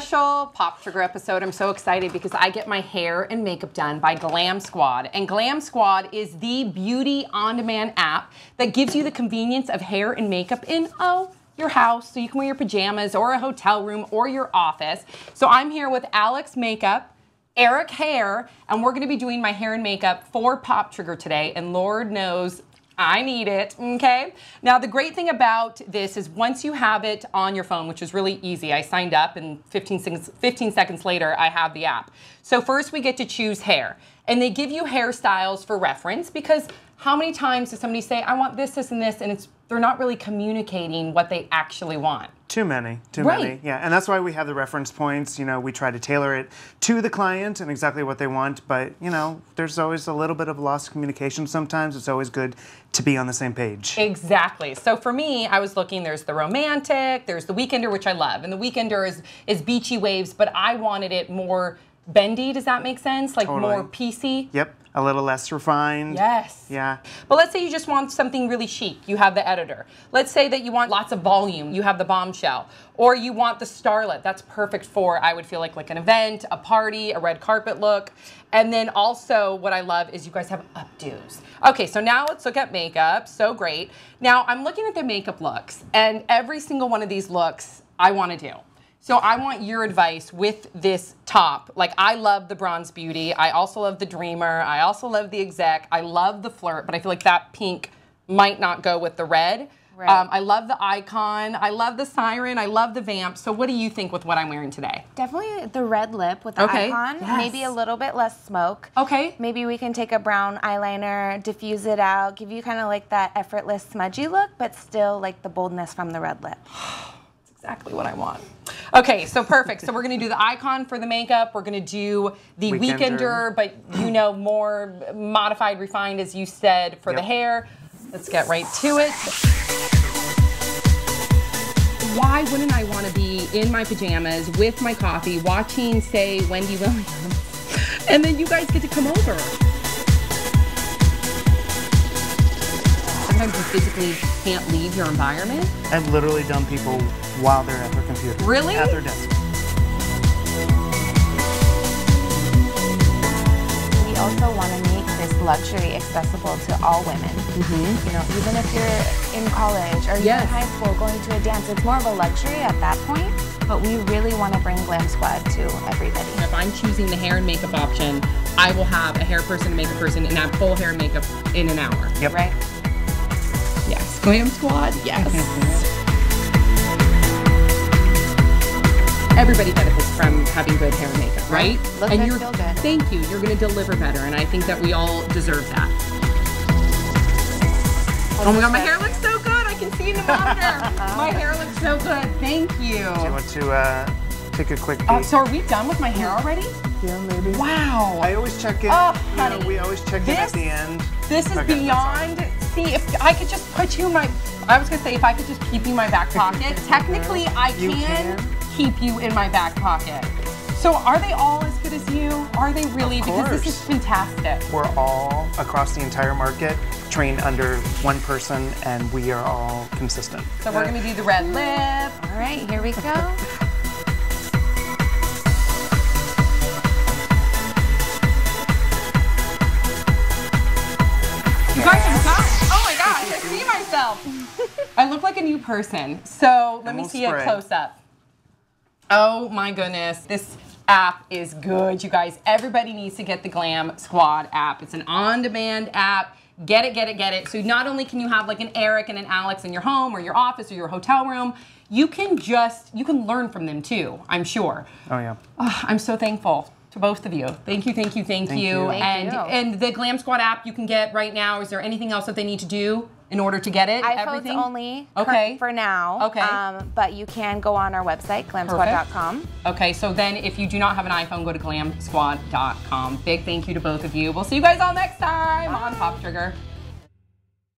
special Pop Trigger episode. I'm so excited because I get my hair and makeup done by Glam Squad. And Glam Squad is the beauty on-demand app that gives you the convenience of hair and makeup in, your house, so you can wear your pajamas or a hotel room or your office. So I'm here with Alex Makeup, Eric Hair, and we're gonna be doing my hair and makeup for Pop Trigger today, and Lord knows I need it, okay? Now the great thing about this is once you have it on your phone, which is really easy, I signed up and 15 seconds later I have the app. So first we get to choose hair, and they give you hairstyles for reference, because how many times does somebody say, I want this, this, and this, and they're not really communicating what they actually want. Too many, yeah. And that's why we have the reference points. You know, we try to tailor it to the client and exactly what they want, but you know, there's always a little bit of lost communication sometimes. It's always good to be on the same page. Exactly. So for me, I was looking, there's the romantic, there's the weekender, which I love, and the weekender is beachy waves, but I wanted it more bendy, does that make sense? Like totally. More piecey? Yep, a little less refined. Yes. Yeah. But let's say you just want something really chic, you have the editor. Let's say that you want lots of volume, you have the bombshell. Or you want the starlet, that's perfect for, I would feel like an event, a party, a red carpet look. And then also what I love is you guys have updos. Okay, so now let's look at makeup, so great. Now I'm looking at the makeup looks, and every single one of these looks I wanna do. So I want your advice with this top. Like, I love the Bronze Beauty. I also love the Dreamer. I also love the Exec. I love the Flirt, but I feel like that pink might not go with the red. Right. I love the Icon. I love the Siren. I love the Vamp. So what do you think with what I'm wearing today? Definitely the red lip with the Icon. Yes. Maybe a little bit less smoke. Okay. Maybe we can take a brown eyeliner, diffuse it out, give you kind of like that effortless smudgy look, but still like the boldness from the red lip. Exactly what I want. Okay, so perfect. So we're gonna do the Icon for the makeup. We're gonna do the Weekender, but you know, more modified, refined, as you said, for the hair. Let's get right to it. Why wouldn't I wanna be in my pajamas with my coffee watching, say, Wendy Williams? And then you guys get to come over. Sometimes you physically can't leave your environment. I've literally done people while they're at their computer. Really? At their desk. We also want to make this luxury accessible to all women. You know, even if you're in college or you're in high school going to a dance, it's more of a luxury at that point, but we really want to bring Glam Squad to everybody. If I'm choosing the hair and makeup option, I will have a hair person, a makeup person, and have full hair and makeup in an hour. Yep. Right? Yes. Glam Squad, yes. Everybody benefits from having good hair and makeup, right? Look and good, feel good. Thank you. You're going to deliver better, and I think that we all deserve that. Oh my God, my hair looks so good. I can see in the monitor. My hair looks so good. Thank you. Do you want to take a quick peek? So are we done with my hair already? Yeah, maybe. Wow. I always check in. Oh, honey. We always check in at the end. This is beyond. See, if I could just put you in my, I was going to say, if I could just keep you in my back pocket. Technically, I can. You can keep you in my back pocket. So are they all as good as you? Are they really? Because this is fantastic. We're all across the entire market trained under one person, and we are all consistent. So we're gonna do the red lip. All right, here we go. You guys have got it. Oh my gosh, I see myself. I look like a new person. So let me see a close up. Oh my goodness, this app is good, you guys. Everybody needs to get the Glam Squad app. It's an on-demand app. Get it, get it, get it. So not only can you have like an Eric and an Alex in your home or your office or your hotel room, you can just, you can learn from them too, I'm sure. Oh yeah. Oh, I'm so thankful to both of you. Thank you, thank you, thank you. And the Glam Squad app you can get right now. Is there anything else that they need to do in order to get it? iPhones only for now. Okay. But you can go on our website, GlamSquad.com. Okay, so then if you do not have an iPhone, go to GlamSquad.com. Big thank you to both of you. We'll see you guys all next time on Pop Trigger.